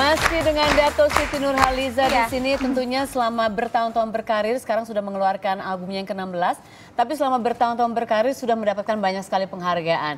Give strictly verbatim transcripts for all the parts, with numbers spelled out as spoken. Masih dengan Dato' Siti Nurhaliza ya. Di sini tentunya selama bertahun-tahun berkarir, sekarang sudah mengeluarkan albumnya yang ke enam belas, tapi selama bertahun-tahun berkarir sudah mendapatkan banyak sekali penghargaan.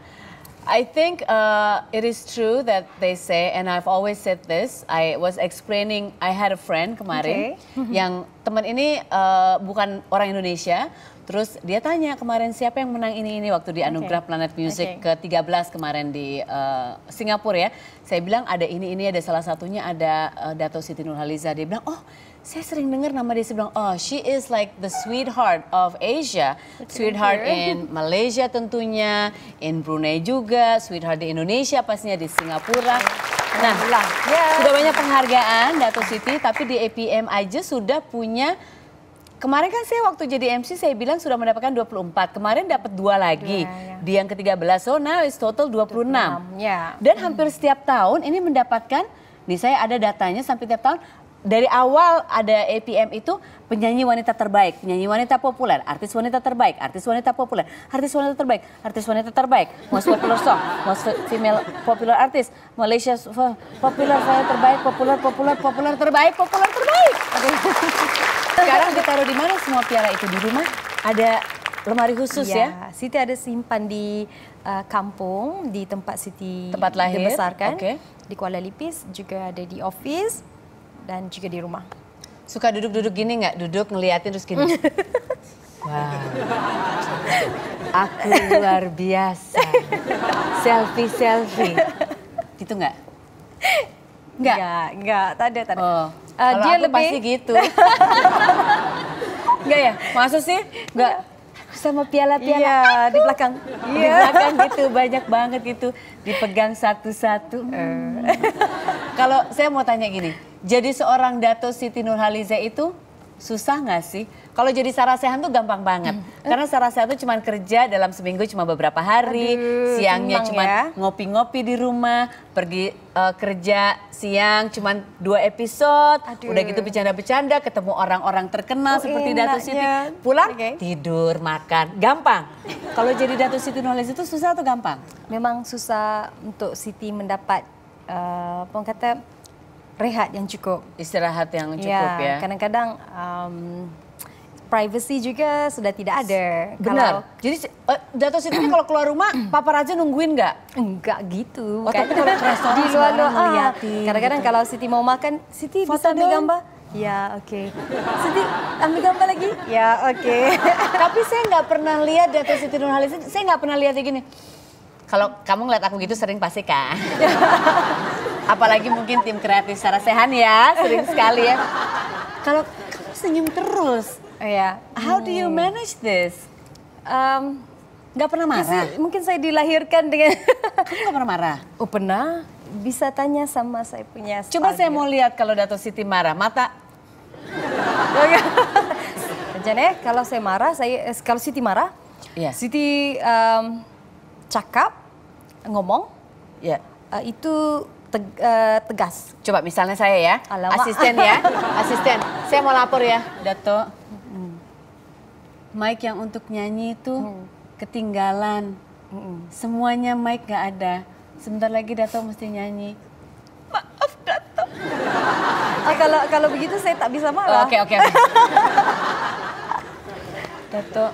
I think uh, it is true that they say, and I've always said this. I was explaining, I had a friend kemarin, okay. yang teman ini uh, bukan orang Indonesia. Terus dia tanya kemarin siapa yang menang ini ini waktu di Anugerah okay. Planet Music okay. ke tiga belas kemarin di uh, Singapura ya. Saya bilang ada ini ini ada salah satunya ada uh, Dato' Siti Nurhaliza. Dia bilang, oh saya sering dengar nama dia. Saya bilang, oh she is like the sweetheart of Asia, sweetheart in Malaysia tentunya, in Brunei juga. Sweetheart di Indonesia, pastinya di Singapura. Nah, yes. sudah banyak penghargaan Dato' Siti, tapi di A P M aja sudah punya. Kemarin kan saya waktu jadi M C saya bilang sudah mendapatkan dua puluh empat, kemarin dapat dua lagi. Yeah, yeah. Di yang ke tiga belas, so now it's total dua puluh enam. Yeah. Dan hampir setiap tahun ini mendapatkan, nih saya ada datanya sampai tiap tahun. Dari awal ada A P M itu penyanyi wanita terbaik, penyanyi wanita populer, artis wanita terbaik, artis wanita populer, artis wanita terbaik, artis wanita terbaik, most popular song, most female popular artist, Malaysia popular, saya terbaik, populer, populer, populer terbaik, populer terbaik. Sekarang ditaruh di mana semua piara itu? Di rumah? Ada lemari khusus ya? Ya? Siti ada simpan di uh, kampung, di tempat Siti tempat lahir. Dibesarkan, okay. di Kuala Lipis, juga ada di office. Dan juga di rumah. Suka duduk-duduk gini nggak? Duduk ngeliatin terus gini. Wow. Aku luar biasa. Selfie-selfie. Gitu nggak? Nggak? Nggak, nggak. Tak ada, tak ada. Oh. Uh, dia aku lebih... pasti gitu. Nggak ya? Maksud sih? Nggak. Sama piala-piala iya, di belakang. Iya. Di belakang gitu, banyak banget gitu. Dipegang satu-satu. Hmm. Kalau saya mau tanya gini. Jadi seorang Dato' Siti Nurhaliza itu susah nggak sih? Kalau jadi Sarah Sechan tuh gampang banget. Hmm. Karena Sarah Sechan tuh cuma kerja dalam seminggu cuma beberapa hari. Aduh, siangnya cuma ngopi-ngopi ya. Di rumah. Pergi uh, kerja siang cuma dua episode. Aduh. Udah gitu bercanda-bercanda ketemu orang-orang terkenal oh, seperti Dato' Siti. Pulang okay. tidur, makan. Gampang. Kalau jadi Dato' Siti Nurhaliza itu susah atau gampang? Memang susah untuk Siti mendapat uh, pengkata... rehat yang cukup, istirahat yang cukup ya. Kadang-kadang ya. um, privacy juga sudah tidak ada. Benar. Kalau, jadi uh, Dato' Siti kalau keluar rumah, paparazi nungguin nggak? Enggak gitu. Oh, tapi kalau ke restoran di luar doang ngeliatin. Kadang-kadang gitu. Kalau Siti mau makan, Siti foto bisa ambil dong. Gambar. Ya, oke. Okay. Siti, ambil gambar lagi? Ya, oke. Okay. Tapi saya nggak pernah lihat Dato' Siti Nurhaliza. Saya nggak pernah lihat kayak gini. Kalau kamu ngeliat aku gitu sering pasti kan. Apalagi mungkin tim kreatif Sarah Sechan ya, sering sekali ya. Kalau kamu senyum terus, oh, ya. How do you manage this? Um, gak pernah marah? Mungkin, mungkin saya dilahirkan dengan... Kamu gak pernah marah? Oh pernah, bisa tanya sama saya punya... Coba saya mau lihat kalau Dato' Siti marah, mata... Jangan ya, kalau saya marah, saya, kalau Siti marah, yeah. Siti um, cakap, ngomong, yeah. uh, itu... Teg, uh, tegas. Coba misalnya saya ya, alamak. Asisten ya, asisten. Saya mau lapor ya, Dato'. Mm. Mic yang untuk nyanyi itu mm. ketinggalan. Mm. Semuanya mic gak ada. Sebentar lagi Dato' mesti nyanyi. Maaf Dato'. Ah, kalau kalau begitu saya tak bisa marah. Oke oke oke. Dato',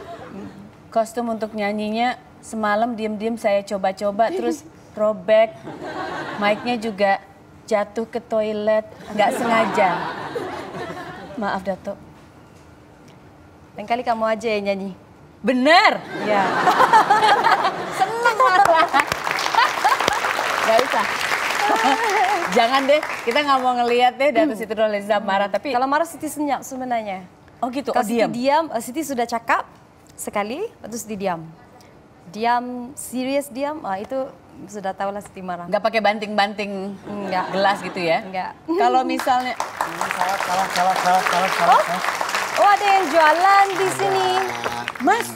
kostum untuk nyanyinya semalam diem-diem saya coba-coba terus robek. Mic-nya juga jatuh ke toilet, nggak sengaja. Maaf Dato'. Lain kali kamu aja yang nyanyi. Bener? Iya. Seneng marah. Gak usah. Jangan deh, kita nggak mau ngeliat deh Dato' Siti Nurhaliza marah. Tapi kalau marah Siti senyap sebenarnya. Oh gitu, kalau oh, Siti diam? diam, Siti sudah cakap sekali, terus Siti diam. Diam, serius diam, ah, itu... Sudah tahu lah Siti marah. Nggak pakai banting-banting gelas gitu ya? Enggak. Kalau misalnya... Salah, salah, salah, salah, salah, salah. Oh, oh ada yang jualan di sini. Mas,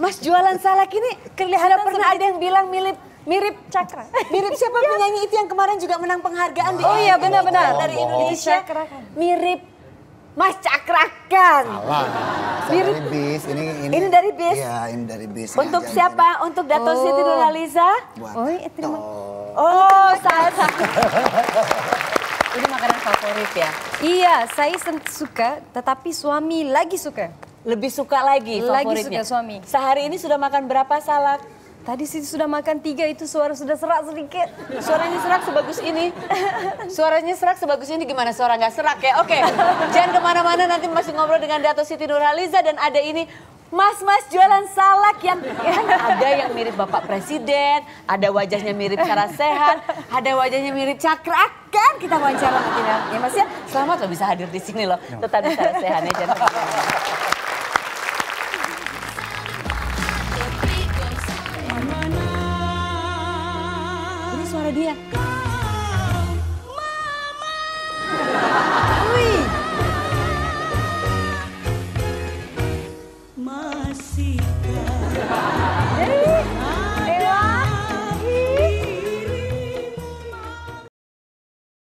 mas jualan salak ini kelihatan pernah ada yang bilang mirip mirip Cakra. Mirip siapa penyanyi itu yang kemarin juga menang penghargaan di... Oh iya benar-benar. Dari Indonesia. Mirip Mas Cakra kan? Mirip. Dari bis, ini, ini, ini dari bis? Iya, ini dari bis. Untuk ya, siapa? Ini. Untuk Dato' oh. Siti Nurhaliza? Oh, terima. Oh, saya. Ini makanan favorit ya? Iya, saya suka, tetapi suami lagi suka. Lebih suka lagi favoritnya? Lagi suka suami. Sehari ini sudah makan berapa salad? Tadi sih sudah makan tiga, itu suara sudah serak sedikit. Suaranya serak sebagus ini. Suaranya serak sebagus ini gimana suara nggak serak ya? Oke, jangan kemana-mana, nanti masih ngobrol dengan Dato' Siti Nurhaliza. Dan ada ini mas-mas jualan salak yang ya, ada yang mirip Bapak Presiden, ada wajahnya mirip Sarah Sechan, ada wajahnya mirip Cakra. Kan kita wawancara nanti ya Mas ya. Selamat loh bisa hadir di sini loh. Tetap di Sarah Sechan ya, jangan kemana-mana. Suara dia. Wih. Masih.